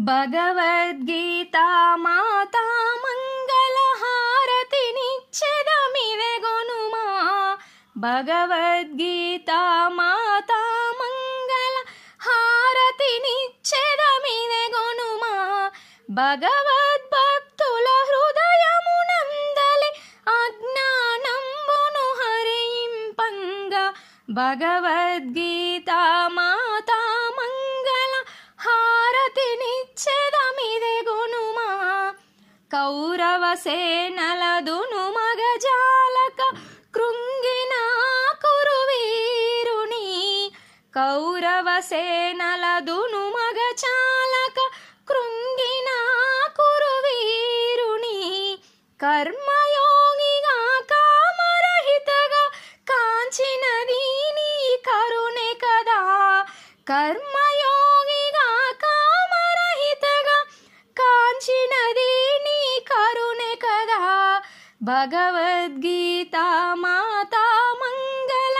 भगवद्गीता माता मंगलहारति निच्छेदमिदगुनुमा भगवद्गीता माता मंगलहारति निच्छेदमिदगुनुमा भगवद्भक्तुल हृदयमुनंदले अज्ञानंबुनु हरिंपंग भगवद्गीता माता कौरव सेनलदुनु मगजालक कृंगिना कुरुवीरुनी कौरव सेनलदुनु मगचालक कृंगिना कुरुवीरुनी कर्मयोगिगा कामरहितगा कांचिन दीनी करुणे कदा कर्मयोगिगा कामरहितगा कांचिन भगवद्गीता माता मंगल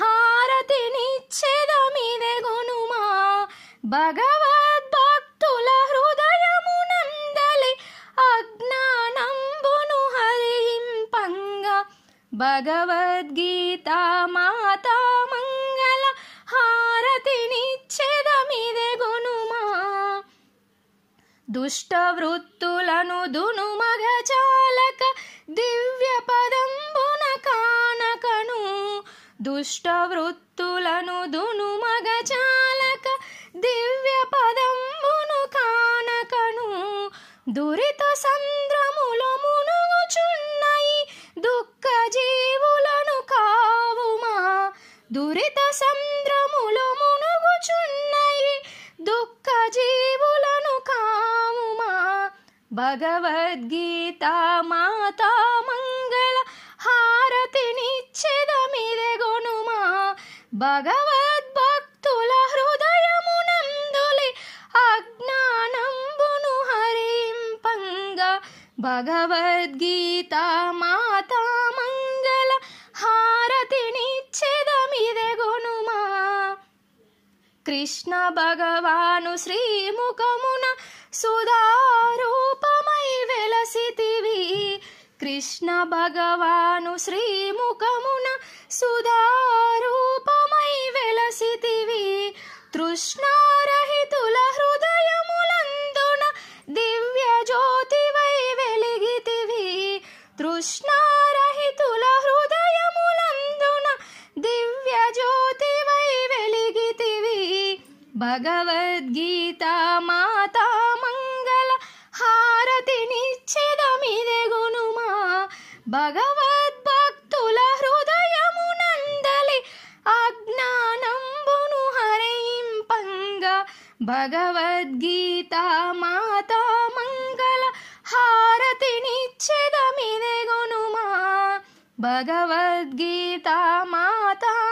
हारति निच्छेदमिदगुनुमा भगवद्भक्तुल हृदयमुनंदले अज्ञानंबुनु हरिंपंग भगवद्गीता माता मंगल हारति निच्छेदमिदगुनुमा दुष्टवृत्तुलनु दुनुमगजालक दिव्य पदंबुन कानकनु दुष्टवृत्तुलनु दुनुमगजालक दिव्य पदंबुन कानकनु दुरित संद्रमुलो मुनुगुचुन्नई दुःख जीवुलनु कावुमा दुरित संद्रमुलो मुनुगुचुन्नई दुःख जीवुलनु कावुमा भगवद्गीता माता मंगल हारति निच्छेदमिदगुनुमा भगवद्भक्तुल हृदयमुनंदले अज्ञानंबुनु हरिंपंग भगवद्गीता माता मंगल हारति निच्छेदमिदगुनुमा कृष्ण भगवानु श्री मुखमुन सुधारूपमय वेलसितिवि कृष्ण भगवानु श्री मुखमुन सुधारूपमय वेलसितिवि तृष्णारहितुल हृदयमुलंदुन दिव्य ज्योति वै वेलिगितिवि तृष्णारहितुल हृदयमुलंदुन दिव्य ज्योति वै वेलिगितिवि भगवद्गीता माता भगवद्भक्तुल हृदयमुनंदले अज्ञानंबुनु हरिंपंग भगवद्गीता माता मंगल हारति निच्छेदमिदगुनुमा भगवद्गीता माता